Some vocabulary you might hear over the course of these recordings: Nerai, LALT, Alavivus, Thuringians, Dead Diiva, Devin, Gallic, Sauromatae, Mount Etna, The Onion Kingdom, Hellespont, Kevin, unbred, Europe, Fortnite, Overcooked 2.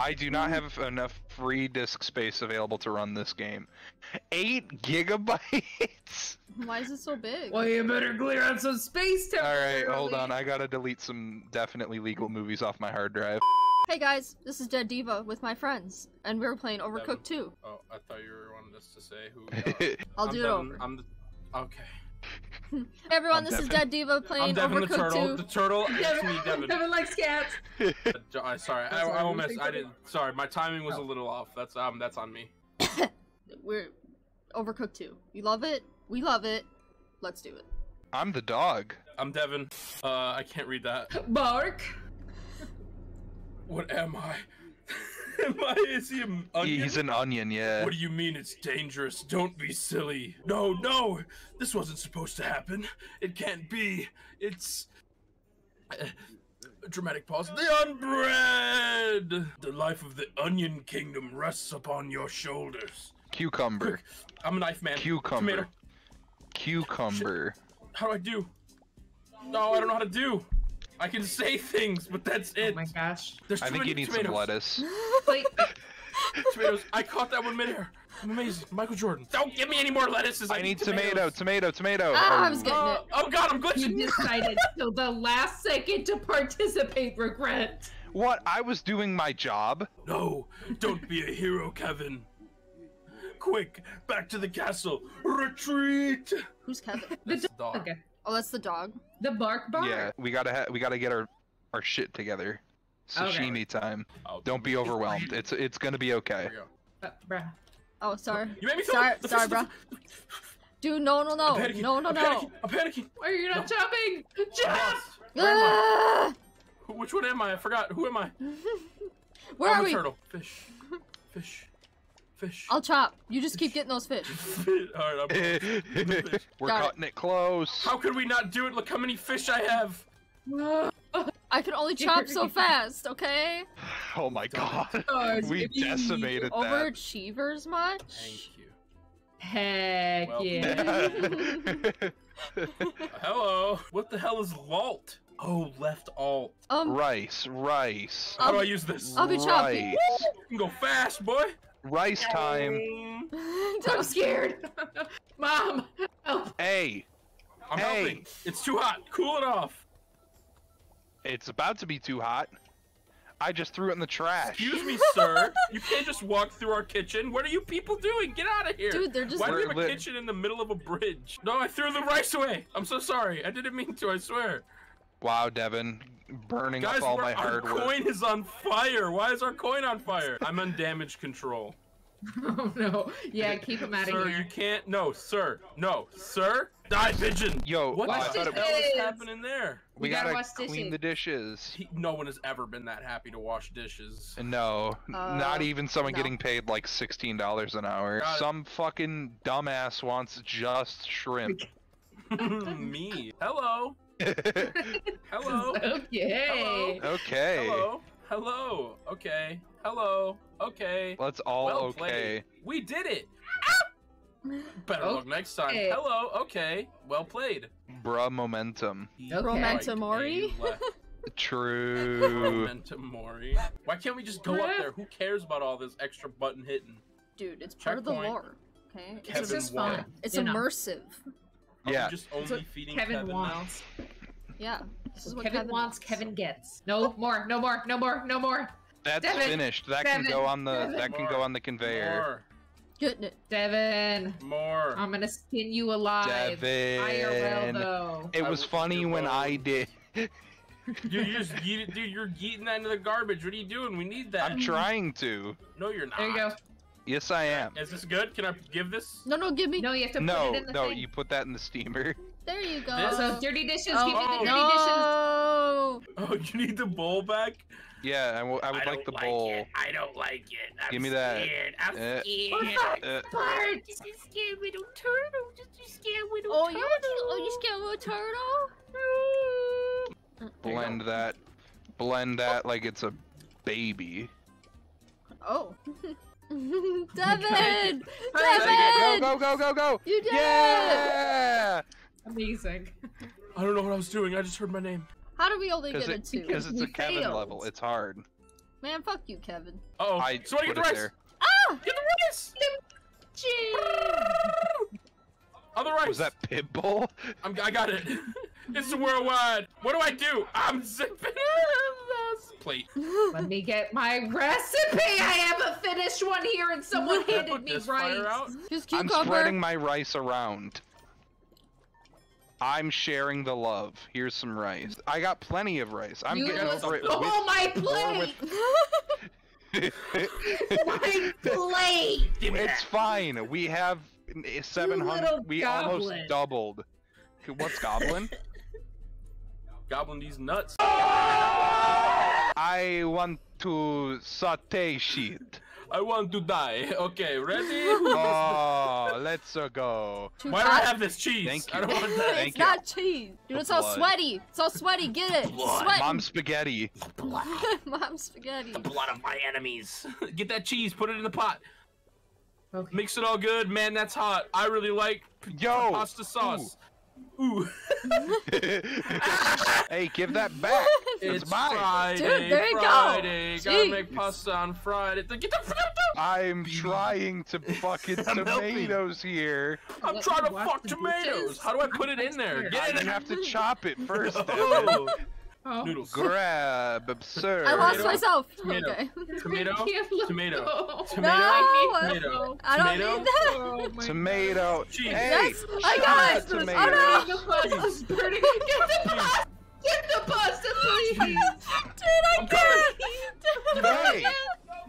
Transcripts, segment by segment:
I do not have enough free disk space available to run this game. 8 gigabytes? Why is it so big? Well, you better clear out some space time. Alright, hold on. I gotta delete some definitely legal movies off my hard drive. Hey guys, this is Dead Diiva with my friends, and we were playing Overcooked 2. Oh, I thought you wanted us to say who we are. I'll do Devin, it over. Okay. Hey everyone, this is Dead Diiva playing Overcooked 2. I'm Devin the turtle. The turtle is me, Devin. Devin likes cats. Sorry, I almost, I didn't, sorry, my timing was a little off. That's on me. We're Overcooked 2. You love it? We love it. Let's do it. I'm the dog. I'm Devin. I can't read that. Bark. What am I? Is he an onion? He's an onion, yeah. What do you mean it's dangerous? Don't be silly. No, no! This wasn't supposed to happen. It can't be. It's... a dramatic pause. The unbred! The life of the Onion Kingdom rests upon your shoulders. Cucumber. I'm a knife man. Cucumber. Tomato. Cucumber. Shit. How do I do? No, I don't know how to do. I can say things, but that's it. Oh my gosh. There's I think you need some lettuce. Wait. Tomatoes. I caught that 1 minute. I'm amazing. Michael Jordan. Don't give me any more lettuces. I need tomatoes. Tomato. Ah, I was getting it. Oh god, I'm glitching. You decided till the last second to participate, regret. What? I was doing my job. No, don't be a hero, Kevin. Quick, back to the castle. Retreat. Who's Kevin? The dog. Okay. Oh, that's the dog. The bark. Yeah, we gotta get our shit together. Sashimi time. Oh, don't be overwhelmed. It's gonna be okay. Bruh. Oh, sorry. You made me sorry, bruh. Dude, no. No. I'm panicking. Why are you not chopping? Jump! Which one am I? I forgot. Who am I? Where are we? Turtle. Fish. I'll chop. You just keep getting those fish. All right, I'm fish. We're cutting it close. How could we not do it? Look how many fish I have. I can only chop so fast, okay? Oh my god. We decimated that. Overachievers much? Thank you. Heck yeah. Hello. What the hell is LALT? Oh, left alt. Rice. How do I use this? I'll be chopping. You can go fast, boy. Rice time. I'm scared. Mom, help. Hey. I'm helping. It's too hot. Cool it off. It's about to be too hot. I just threw it in the trash. Excuse me, sir. You can't just walk through our kitchen. What are you people doing? Get out of here. Dude, they're just... Why do we have a kitchen in the middle of a bridge? No, I threw the rice away. I'm so sorry. I didn't mean to, I swear. Wow, Devin. Burning up all my hard work. Guys, our coin is on fire. Why is our coin on fire? I'm on damage control. Oh, no. Yeah, keep him out of here. Sir, you can't. No, sir. No, sir. Die, pigeon. Yo, what the hell is happening there? We gotta clean the dishes. No one has ever been that happy to wash dishes. No, not even someone getting paid like $16 an hour. Some fucking dumbass wants just shrimp. Me. Hello. Hello. Okay. Hello. Okay. Hello. Hello. Okay. Hello. Okay. Let's all well played. We did it. Better luck next time. Hello. Okay. Well played. Bruh, momentum. Romentamori? True. Romentamori. Why can't we just go up there? Who cares about all this extra button hitting? Dude, it's part of the lore. Okay. It's just fun. It's immersive. Yeah. Just only feeding Kevin wants. Yeah. This is what Kevin wants. Kevin gets. No more. That's finished. That can go on the that can go on the conveyor. Goodness. Devin. More. I'm gonna skin you alive. Devin. IRL though. It was funny when I did. Dude, you just yeet it, dude. You're yeeting that into the garbage. What are you doing? We need that. I'm trying to. No, you're not. There you go. Yes, I am. Is this good? Can I give this? No, give me. No, you have to put it in the thing. You put that in the steamer. There you go. This? So dirty dishes, give me the dirty dishes. Oh, you need the bowl back? Yeah, I would like the bowl. I don't like it. I'm give me that. I'm scared. Just a scared little turtle. You scared little turtle? Blend that. Blend that like it's a baby. Oh. Devin! Devin! Go! You did it! Yeah! Amazing. I don't know what I was doing. I just heard my name. How do we only get it to? Because it's a Kevin level. It's hard. Man, fuck you, Kevin. Uh-oh. So I get the rice! There. Ah! Get the rice! Other rice! Was that Pitbull? I got it. It's worldwide. What do I do? I'm zipping this plate. Let me get my recipe. I haven't finished one here, and someone handed me rice. I'm spreading my rice around. I'm sharing the love. Here's some rice. I got plenty of rice. I'm getting over it. Oh, my plate! My plate! It's fine. We have 700. We almost doubled. What's goblin? Goblin these nuts. I want to saute shit. I want to die. Okay, ready? Oh, let's go. Why do I have this cheese? Thank you. I don't want that. It's not cheese. Dude, it's all sweaty. It's all sweaty. Get it. Mom spaghetti. Mom spaghetti. The blood of my enemies. Get that cheese. Put it in the pot. Okay. Mix it all good. Man, that's hot. I really like pasta sauce. Ooh. Hey, give that back. It's mine. Friday. Dude, there you go. Gotta make pasta on Friday. Get the I'm trying to bucket tomatoes here. I'm trying to fuck tomatoes. How do I put it in there? Get it. You have to chop it first. No. Oh. Noodles. Grab, absurd. I lost myself. Tomato. Okay. Tomato. Tomato. No. Tomato. No. I don't need that. Oh, tomato. Jeez. Hey, I got it. Tomato. Oh, no. Get the pasta. Get the pasta, please. Dude, I can't. Hey.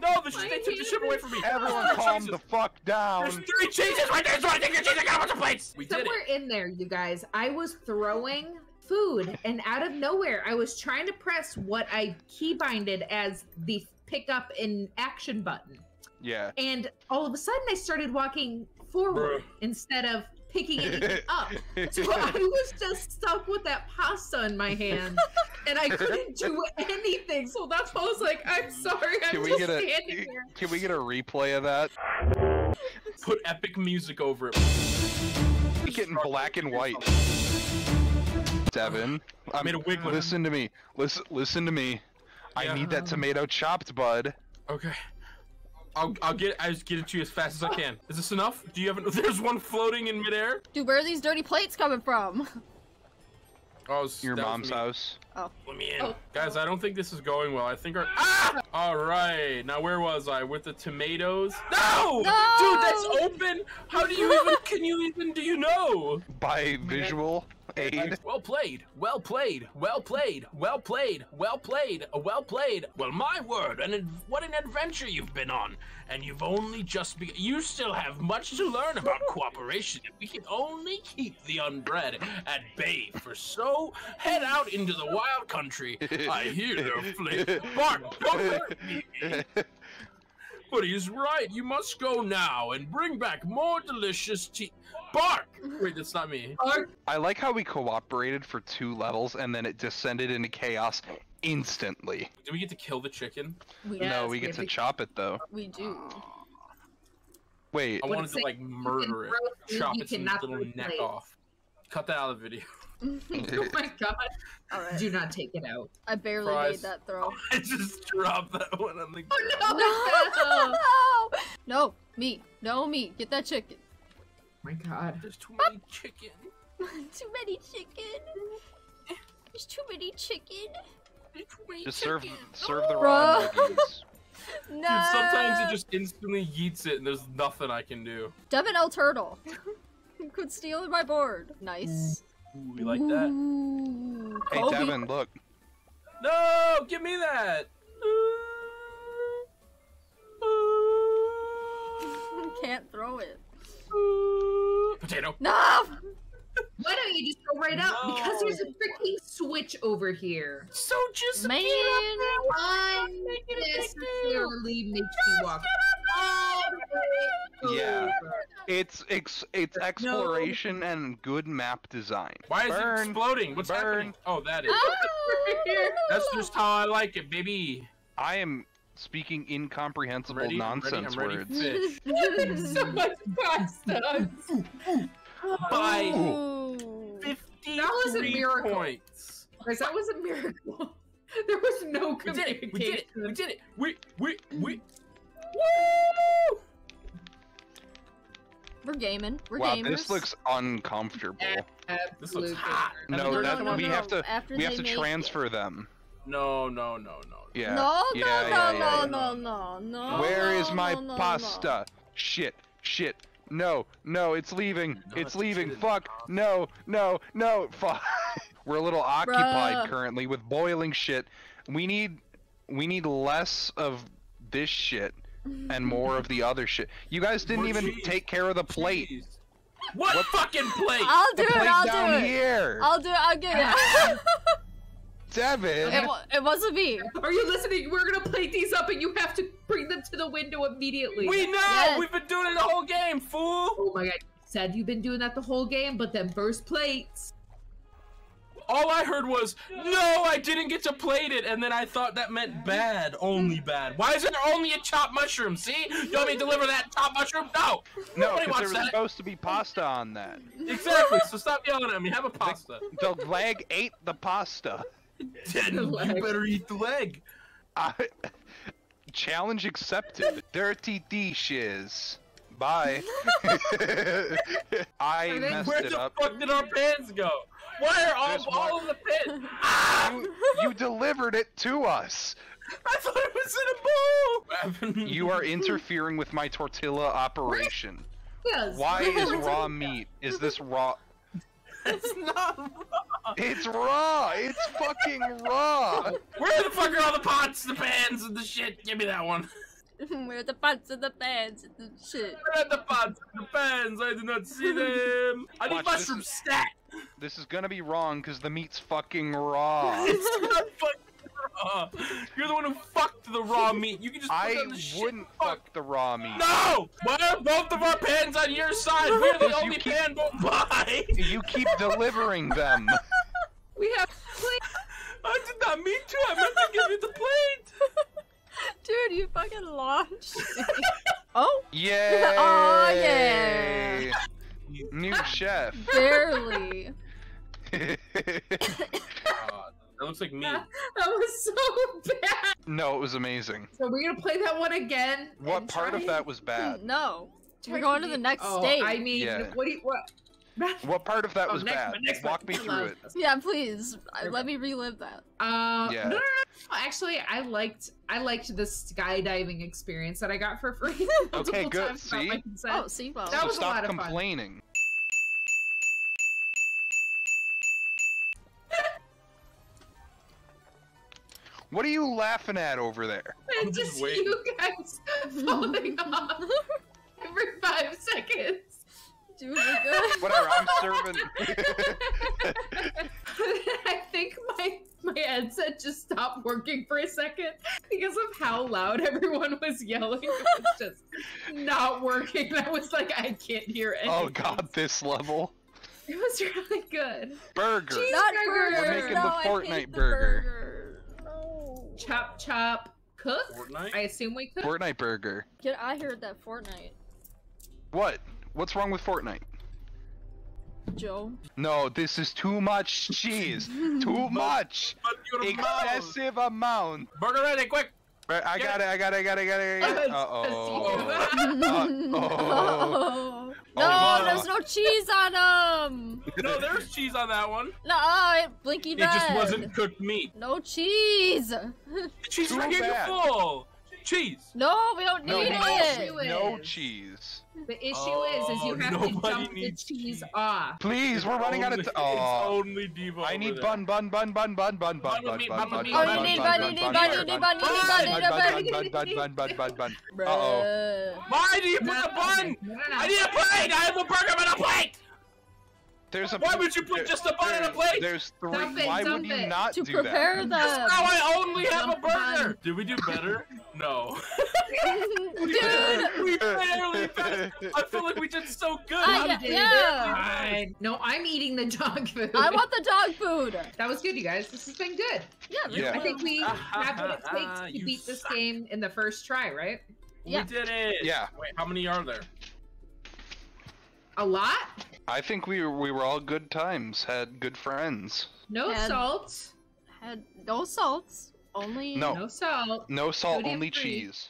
No, they took the ship away from me. Everyone calm the fuck down. There's 3 cheeses right there. So I take your cheese. I got a bunch of plates. We did it. Somewhere in there, you guys. I was throwing food, and out of nowhere I was trying to press what I keybinded as the pick up in action button, and all of a sudden I started walking forward instead of picking anything up, so I was just stuck with that pasta in my hand and I couldn't do anything, so that's why I was like, I'm sorry, I'm just standing there. Can we get a replay of that? Put epic music over it. Getting black and white. Devin, I made a wiggler. Listen to me. Listen to me. I need that tomato chopped, bud. Okay. I'll get it. I just get it to you as fast as I can. Is this enough? Do you have? There's one floating in midair. Dude, where are these dirty plates coming from? Oh, your mom's house. Oh. Let me in, guys. I don't think this is going well. I think our. Ah! All right. Now where was I with the tomatoes? No! Dude, that's open. How do you even? Can you even? Do you know? By visual. Aid. Well played, well played, well played, well played, well played, well played. Well, my word, and what an adventure you've been on. And you've only just begun. You still have much to learn about cooperation. If we can only keep the unbred at bay for so, head out into the wild country. I hear their flip. Bark, bark, bark. But he's right. You must go now and bring back more delicious tea. Bark! Wait, that's not me. Bark. I like how we cooperated for 2 levels and then it descended into chaos instantly. Do we get to kill the chicken? No, we get to chop it though. We do. Wait. I wanted to like murder it. Chop its little neck off. Cut that out of the video. Oh my god. All right. Do not take it out. I barely made that throw. I just dropped that one on the ground. Oh no! No! No meat. No meat. Get that chicken. Oh my god. There's too many chicken. Too many chicken. There's too many chicken. There's too many just chicken. Serve the raw nuggets. No. Dude, sometimes it just instantly yeets it and there's nothing I can do. Devin L. Turtle. Could steal my board. Nice. Ooh, we like that. Ooh, hey Devin, look. No, give me that. Can't throw it. Potato. No. Why don't you just go right up? Because there's a freaking switch over here. So just man, unnecessarily makes you walk. Yeah, it's exploration and good map design. Why is it exploding? What's happening? Oh, that is. That's just how I like it, baby. I am speaking incomprehensible nonsense words. There's so much pasta. By 53 points. That was a miracle. There was no communication. We did it. We did it. We. Woo! We're gaming. We're gamers. Wow, this looks uncomfortable. Absolutely. This looks hot. No, we have to transfer them. No. Yeah. No. Where is my pasta? Shit. No, it's leaving. It's leaving. Fuck. No. Fuck. We're a little occupied currently with boiling shit. We need less of this shit and more of the other shit. You guys didn't even take care of the plate. Jeez. What fucking plate? I'll do it. I'll get it. Devin. It wasn't me. Are you listening? We're gonna plate these up and you have to bring them to the window immediately. We know! Yes. We've been doing it the whole game, fool! Oh my god. Said you've been doing that the whole game, but then burst plates. All I heard was, no, I didn't get to plate it, and then I thought that meant bad, only bad. Why is there only a chopped mushroom, see? You want me to deliver that chopped mushroom? No! No, because there was supposed to be pasta on that. Exactly, so stop yelling at me, have a pasta. The leg ate the pasta. You better eat the leg. Challenge accepted. Dirty dishes. Bye. Where the fuck did our pants go? Why are all of the pins? You delivered it to us. I thought it was in a bowl. You are interfering with my tortilla operation. Yes. Why is raw meat? Is this raw? It's not raw. It's raw. It's fucking raw. Where the fuck are all the pots, the pans, and the shit? Give me that one. Where are the pots and the pans and the shit? Where are the pots and the pans? I did not see them. I need mushroom stat. This is gonna be wrong because the meat's fucking raw. It's not fucking raw. You're the one who fucked the raw meat. You can just. I wouldn't fuck the raw meat. No! Why are both of our pans on your side? We're the only pan won't buy. You keep delivering them. We have plate. I did not mean to. I meant to give you the plate. Dude, you fucking launched. Oh. Yeah. Oh yeah. New chef. Barely. God, that looks like me. That was so bad. No, it was amazing. So we're gonna play that one again. What part of that was bad? No, we're going to the next stage. I mean, what part of that was bad? Walk me through it. Yeah, please. Let me relive that. No. Actually, I liked the skydiving experience that I got for free. Okay, good. See? Oh, see? Well, that was a lot of fun. Stop complaining. What are you laughing at over there? And just you guys falling off every 5 seconds. Dude, whatever, I'm serving. I think my headset just stopped working for a second because of how loud everyone was yelling. It was just not working. I was like, I can't hear anything. Oh god, this level. It was really good. Burger. Not burger. We're making the Fortnite burger. No. Chop. Cook? Fortnite? I assume we cook. Fortnite burger. Yeah, I heard that Fortnite. What? What's wrong with Fortnite? Joe? No, this is too much cheese. Too much. Excessive amount. Burger ready, quick. I got it. Uh-oh. No, there's no cheese on them. No, there's cheese on that one. No, it blinky red. It just wasn't cooked meat. No cheese. The cheese right here, you're full. Cheese. No, we don't need it. No cheese. The issue is you have to dump the cheese off. Please, we're running out of time. Only Diiva. I need bun. Oh, you need bun. Uh-oh. Why do you put a bun? I need a plate. I have a burger on a plate. Why would you put just a bun on a plate? There's three. Why would you not do that? To prepare them. That's how I only have a burger. Did we do better? No. Dude, we barely finished. I feel like we did so good. No, I'm eating the dog food. I want the dog food. That was good, you guys. This has been good. Yeah. I think we have what it takes to beat this game in the first try, right? Yeah. We did it. Yeah. Wait, how many are there? A lot? I think we were all good times, had good friends. No salt. had no salts, only no salt, only cheese.